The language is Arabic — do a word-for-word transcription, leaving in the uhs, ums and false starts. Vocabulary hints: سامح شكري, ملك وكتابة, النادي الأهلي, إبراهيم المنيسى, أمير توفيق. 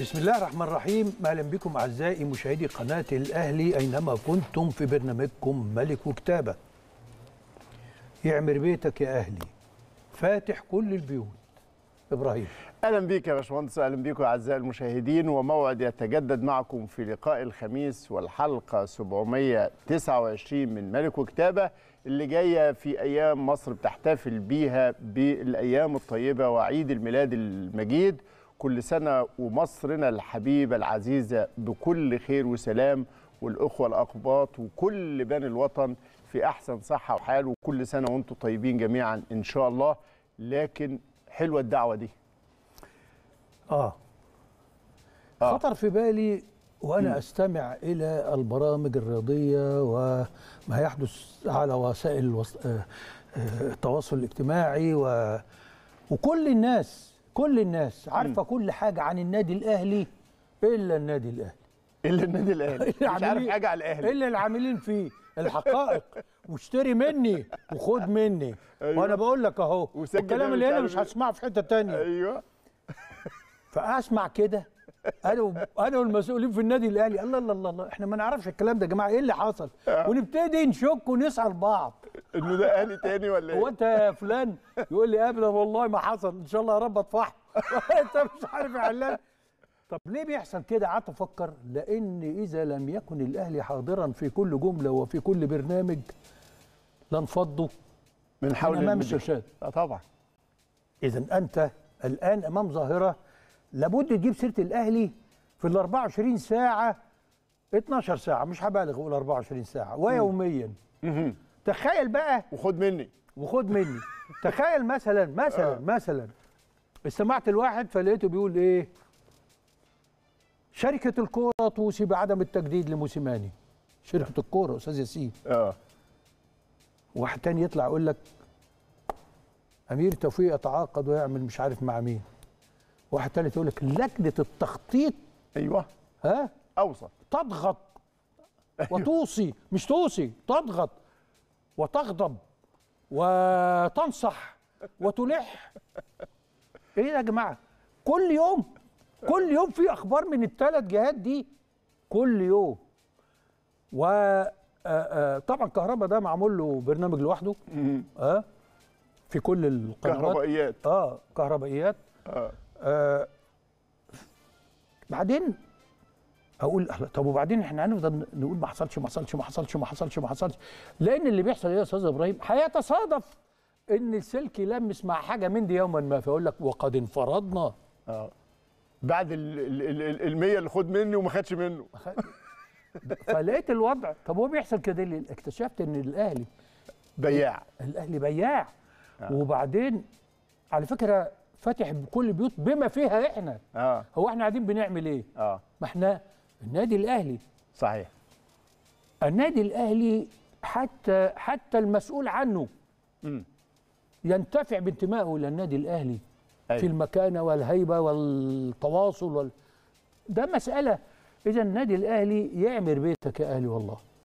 بسم الله الرحمن الرحيم. اهلا بكم اعزائي مشاهدي قناه الاهلي اينما كنتم في برنامجكم ملك وكتابه. يعمر بيتك يا اهلي فاتح كل البيوت. ابراهيم، اهلا بيك يا باشمهندس. اهلا بيكم اعزائي المشاهدين، وموعد يتجدد معكم في لقاء الخميس والحلقه سبعمائة وتسعة وعشرين من ملك وكتابه اللي جايه في ايام مصر بتحتفل بيها بالايام الطيبه وعيد الميلاد المجيد. كل سنه ومصرنا الحبيبه العزيزه بكل خير وسلام، والاخوه الاقباط وكل بني الوطن في احسن صحه وحال، وكل سنه وانتم طيبين جميعا ان شاء الله. لكن حلوه الدعوه دي. اه, آه. خطر في بالي وانا م. استمع الى البرامج الرياضيه وما يحدث على وسائل الوص... آه آه التواصل الاجتماعي و... وكل الناس كل الناس عارفه م. كل حاجه عن النادي الاهلي الا النادي الاهلي الا النادي الاهلي مش عارف حاجه على الاهلي الا العاملين فيه الحقائق واشتري مني وخد مني. أيوة. وانا بقول لك اهو الكلام اللي هنا مش هسمعه في حته ثانيه. ايوه فاسمع كده انا انا والمسؤولين في النادي الاهلي الله الله الله, الله. احنا ما نعرفش الكلام ده يا جماعه، ايه اللي حصل؟ أه. ونبتدي نشك ونسال بعض انه ده اهلي تاني ولا ايه؟ هو انت يا فلان؟ يقول لي ابدا والله ما حصل، ان شاء الله يا رب اطفحه. انت مش عارف يا علان. طب ليه بيحصل كده؟ قعدت افكر، لان اذا لم يكن الاهلي حاضرا في كل جمله وفي كل برنامج لانفضوا من حول امام الشاشات. اه طبعا. اذا انت الان امام ظاهره لابد تجيب سيره الاهلي في ال أربعة وعشرين ساعه، اتناشر ساعه، مش هبالغ اقول أربعة وعشرين ساعه ويوميا. تخيل بقى وخد مني وخد مني تخيل مثلا مثلا آه. مثلا استمعت الواحد فلقيته بيقول ايه؟ شركة الكورة توصي بعدم التجديد لموسيماني. شركة أه. الكورة أستاذ ياسين. اه واحد تاني يطلع يقول لك أمير توفيق يتعاقد ويعمل مش عارف مع مين. واحد تالت يقول لك لجنة التخطيط أيوه ها أوصل تضغط وتوصي. أيوة. مش توصي، تضغط وتغضب وتنصح وتلح. إيه يا جماعة؟ كل يوم كل يوم في اخبار من الثلاث جهات دي كل يوم. وطبعا كهربا ده معمول له برنامج لوحده اه في كل القنوات. كهربائيات اه كهربائيات اه, آه بعدين اقول طب وبعدين احنا هنفضل نقول ما حصلش ما حصلش ما حصلش ما حصلش ما حصلش، لان اللي بيحصل ايه يا استاذ ابراهيم؟ هيتصادف ان السلك يلمس مع حاجه من دي يوما ما فيقول لك وقد انفرضنا اه بعد ال مية اللي خد مني وما خدش منه. فلقيت الوضع. طب هو بيحصل كده ليه؟ اكتشفت ان الاهلي بياع. الاهلي بياع آه. وبعدين على فكره فاتح بكل البيوت بما فيها احنا. آه. هو احنا قاعدين بنعمل ايه؟ اه ما احنا النادي الاهلي. صحيح. النادي الاهلي حتى حتى المسؤول عنه م. ينتفع بانتمائه الى النادي الاهلي. أيوة. في المكانه والهيبه والتواصل وال... ده مساله. اذا النادي الاهلي يعمر بيتك يا اهلي والله.